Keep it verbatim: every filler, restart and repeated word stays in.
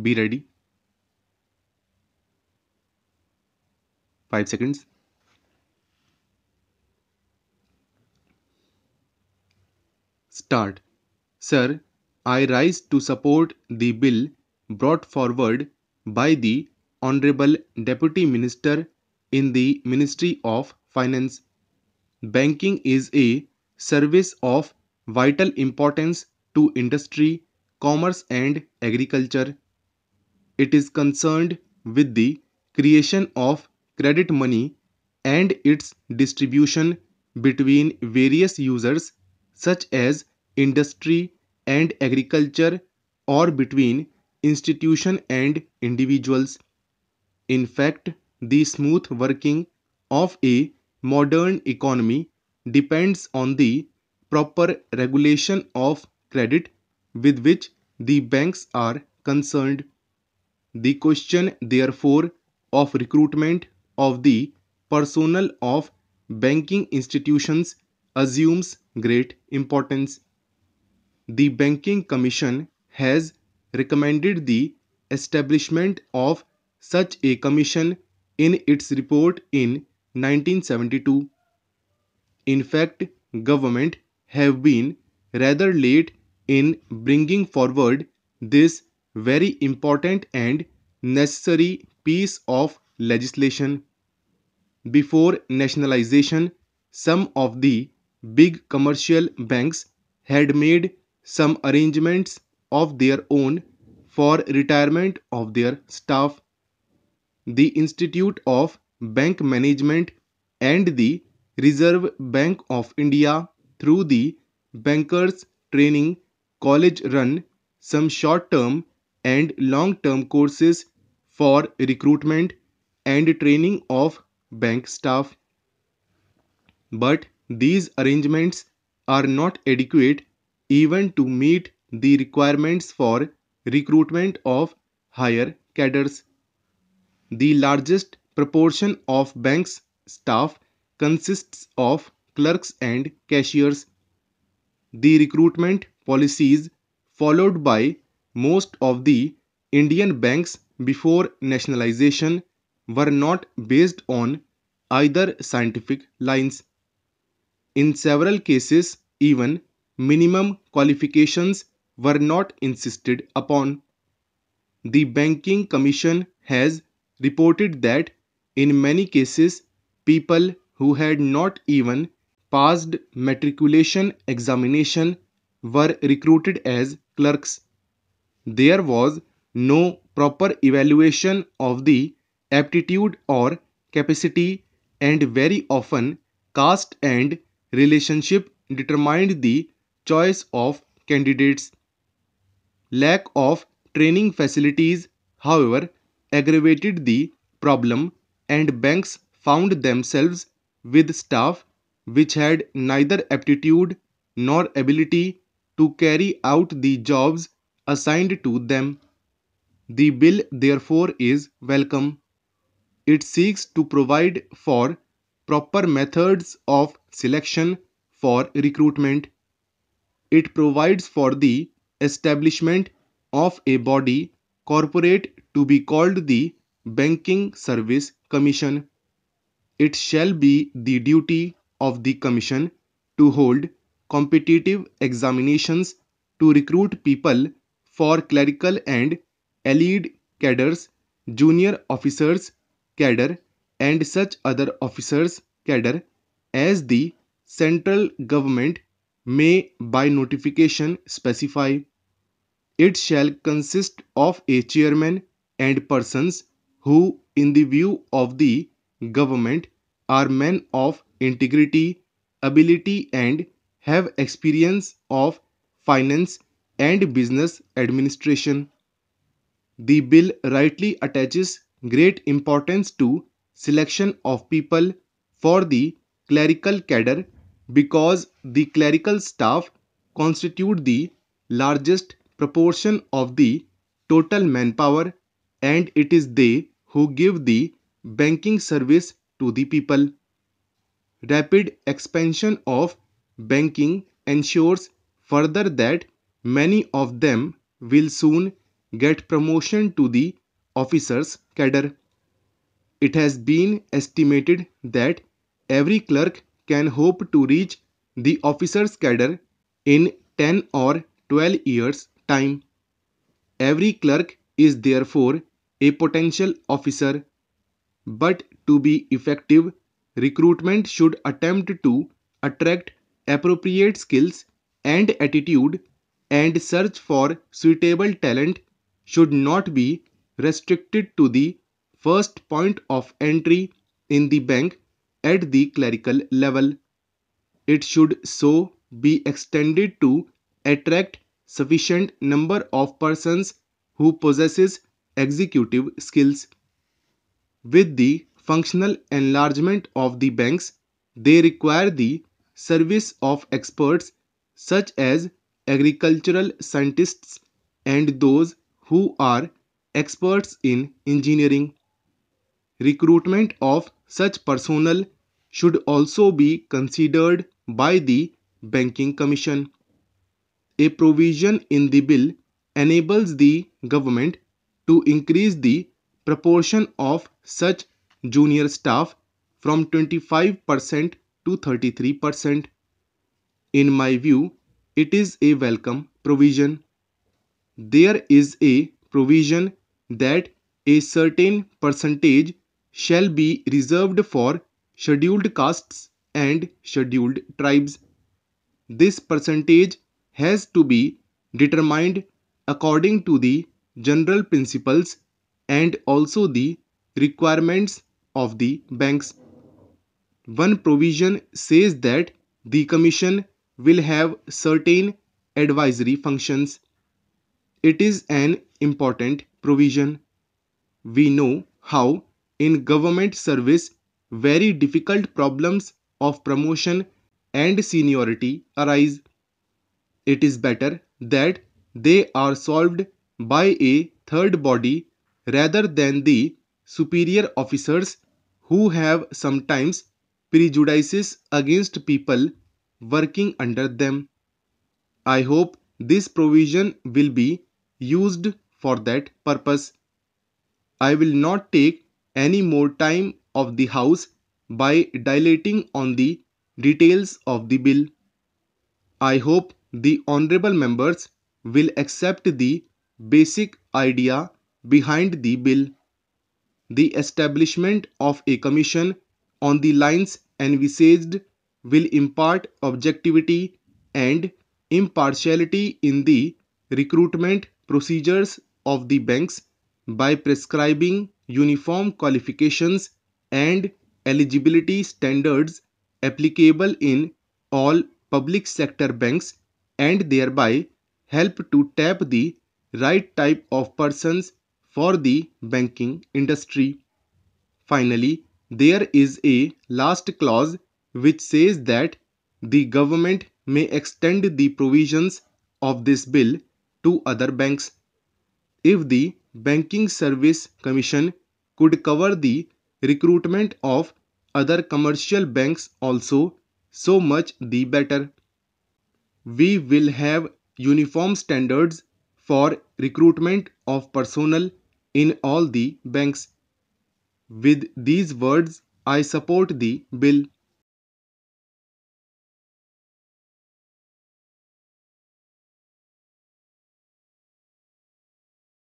be ready. five seconds. Start. Sir, I rise to support the bill brought forward by the Honorable Deputy Minister in the Ministry of Finance. Banking is a service of vital importance to industry, commerce and agriculture. It is concerned with the creation of credit money and its distribution between various users such as industry and agriculture or between institution and individuals. In fact, the smooth working of a modern economy depends on the proper regulation of credit with which the banks are concerned. The question, therefore, of recruitment of the personnel of banking institutions assumes great importance. The Banking Commission has recommended the establishment of such a commission in its report in nineteen seventy-two. In fact, government have been rather late in bringing forward this very important and necessary piece of legislation. Before nationalization, some of the big commercial banks had made some arrangements of their own for retirement of their staff. The Institute of Bank Management and the Reserve Bank of India, through the Bankers Training College, run some short-term and long-term courses for recruitment and training of bank staff. But these arrangements are not adequate even to meet the requirements for recruitment of higher cadres. The largest proportion of banks' staff consists of clerks and cashiers. The recruitment policies followed by most of the Indian banks before nationalization were not based on either scientific lines. In several cases, even minimum qualifications were not insisted upon. The Banking Commission has reported that in many cases, people who had not even passed matriculation examination were recruited as clerks. There was no proper evaluation of the aptitude or capacity, and very often caste and relationship determined the choice of candidates. Lack of training facilities, however, aggravated the problem, and banks found themselves with staff which had neither aptitude nor ability to carry out the jobs assigned to them. The bill, therefore, is welcome. It seeks to provide for proper methods of selection for recruitment. It provides for the establishment of a body corporate to be called the Banking Service Commission. It shall be the duty of the Commission to hold competitive examinations to recruit people for clerical and allied cadres, junior officers cadre, and such other officers cadre as the central government may by notification specify. It shall consist of a chairman and persons who, in the view of the government, are men of integrity, ability, and have experience of finance and business administration. The bill rightly attaches great importance to selection of people for the clerical cadre because the clerical staff constitute the largest proportion of the total manpower, and it is they who give the banking service to the people. Rapid expansion of banking ensures further that many of them will soon get promotion to the officers' cadre. It has been estimated that every clerk can hope to reach the officers' cadre in ten or twelve years' time. Every clerk is therefore a potential officer, but to be effective, recruitment should attempt to attract appropriate skills and attitude, and search for suitable talent should not be restricted to the first point of entry in the bank at the clerical level. It should so be extended to attract sufficient number of persons who possesses executive skills. With the functional enlargement of the banks, they require the service of experts such as agricultural scientists and those who are experts in engineering. Recruitment of such personnel should also be considered by the Banking Commission. A provision in the bill enables the government to increase the proportion of such junior staff from twenty-five percent to thirty-three percent. In my view, it is a welcome provision. There is a provision that a certain percentage shall be reserved for scheduled castes and scheduled tribes. This percentage has to be determined according to the general principles and also the requirements of the banks. One provision says that the Commission will have certain advisory functions. It is an important provision. We know how in government service very difficult problems of promotion and seniority arise. It is better that they are solved by a third body rather than the superior officers who have sometimes prejudices against people working under them. I hope this provision will be used for that purpose. I will not take any more time of the House by dilating on the details of the bill. I hope the honorable members will accept the basic idea behind the bill. The establishment of a commission on the lines envisaged will impart objectivity and impartiality in the recruitment procedures of the banks by prescribing uniform qualifications and eligibility standards applicable in all public sector banks, and thereby help to tap the right type of persons for the banking industry. Finally, there is a last clause which says that the government may extend the provisions of this bill to other banks. If the Banking Service Commission could cover the recruitment of other commercial banks also, so much the better. We will have uniform standards for recruitment of personnel in all the banks. With these words, I support the bill.